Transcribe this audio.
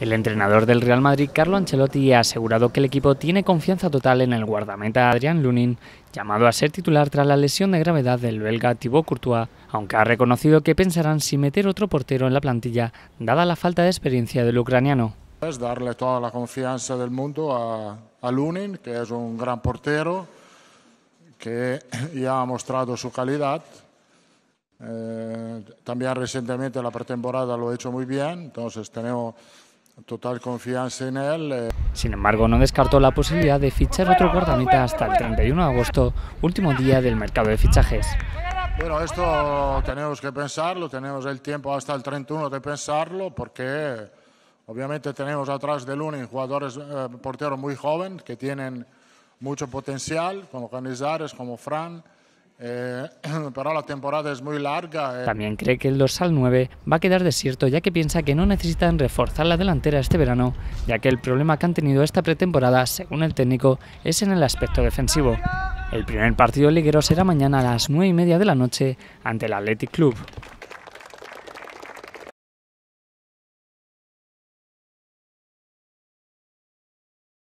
El entrenador del Real Madrid, Carlo Ancelotti, ha asegurado que el equipo tiene confianza total en el guardameta Adrián Lunin, llamado a ser titular tras la lesión de gravedad del belga Thibaut Courtois, aunque ha reconocido que pensarán si meter otro portero en la plantilla, dada la falta de experiencia del ucraniano. Es darle toda la confianza del mundo a Lunin, que es un gran portero, que ya ha mostrado su calidad. También recientemente la pretemporada lo ha hecho muy bien, entonces tenemos total confianza en él. Sin embargo, no descartó la posibilidad de fichar otro guardameta hasta el 31 de agosto, último día del mercado de fichajes. Bueno, esto tenemos que pensarlo, tenemos el tiempo hasta el 31 de pensarlo, porque obviamente tenemos atrás de Lunin jugadores, porteros muy jóvenes que tienen mucho potencial, como Canizares, como Fran. Pero la temporada es muy larga. También cree que el dorsal 9 va a quedar desierto, ya que piensa que no necesitan reforzar la delantera este verano, ya que el problema que han tenido esta pretemporada, según el técnico, es en el aspecto defensivo. El primer partido liguero será mañana a las 9:30 de la noche ante el Athletic Club.